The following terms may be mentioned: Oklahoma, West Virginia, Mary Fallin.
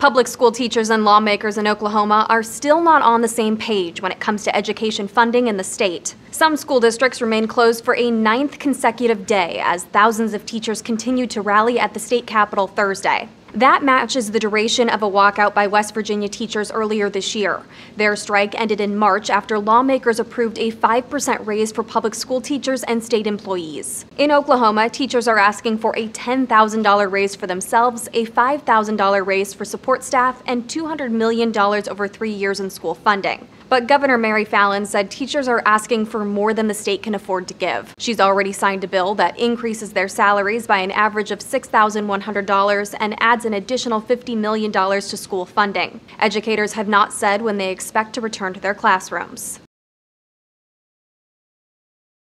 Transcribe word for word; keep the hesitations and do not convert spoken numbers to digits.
Public school teachers and lawmakers in Oklahoma are still not on the same page when it comes to education funding in the state. Some school districts remain closed for a ninth consecutive day as thousands of teachers continue to rally at the state capitol Thursday. That matches the duration of a walkout by West Virginia teachers earlier this year. Their strike ended in March after lawmakers approved a five percent raise for public school teachers and state employees. In Oklahoma, teachers are asking for a ten thousand dollar raise for themselves, a five thousand dollar raise for support staff, and two hundred million dollars over three years in school funding. But Governor Mary Fallin said teachers are asking for more than the state can afford to give. She's already signed a bill that increases their salaries by an average of six thousand one hundred dollars and adds an additional fifty million dollars to school funding. Educators have not said when they expect to return to their classrooms.